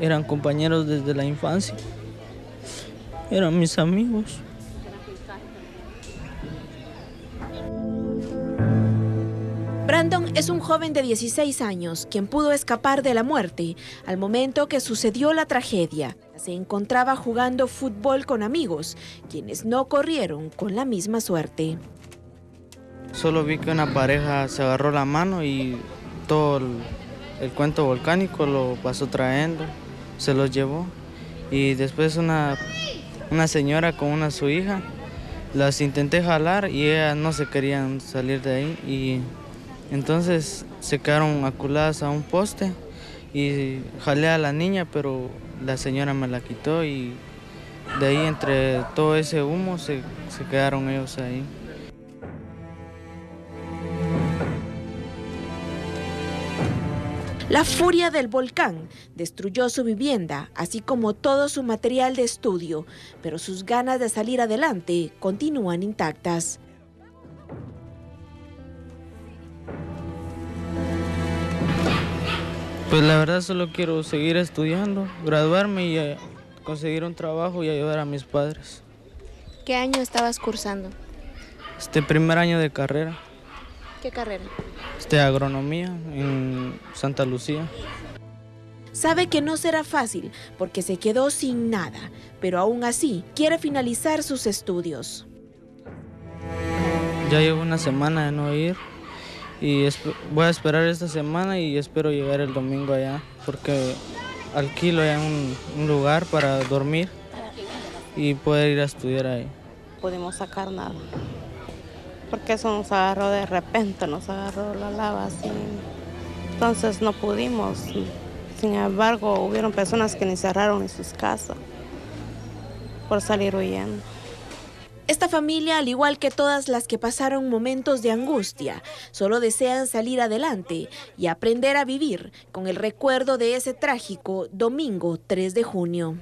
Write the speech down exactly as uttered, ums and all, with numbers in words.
eran compañeros desde la infancia, eran mis amigos. Brandon es un joven de dieciséis años, quien pudo escapar de la muerte al momento que sucedió la tragedia. Se encontraba jugando fútbol con amigos, quienes no corrieron con la misma suerte. Solo vi que una pareja se agarró la mano y todo el, el cuento volcánico lo pasó trayendo, se los llevó. Y después una, una señora con una su hija, las intenté jalar y ellas no se querían salir de ahí. Y entonces se quedaron aculadas a un poste y jalé a la niña, pero la señora me la quitó y de ahí entre todo ese humo se, se quedaron ellos ahí. La furia del volcán destruyó su vivienda, así como todo su material de estudio, pero sus ganas de salir adelante continúan intactas. Pues la verdad solo quiero seguir estudiando, graduarme y conseguir un trabajo y ayudar a mis padres. ¿Qué año estabas cursando? Este primer año de carrera. ¿Qué carrera? Este agronomía en Santa Lucía. Sabe que no será fácil porque se quedó sin nada, pero aún así quiere finalizar sus estudios. Ya llevo una semana de no ir. Y voy a esperar esta semana y espero llegar el domingo allá, porque alquilo allá un, un lugar para dormir y poder ir a estudiar ahí. No pudimos sacar nada, porque eso nos agarró de repente, nos agarró la lava así. Entonces no pudimos, sin embargo hubieron personas que ni cerraron en sus casas por salir huyendo. Esta familia, al igual que todas las que pasaron momentos de angustia, solo desean salir adelante y aprender a vivir con el recuerdo de ese trágico domingo tres de junio.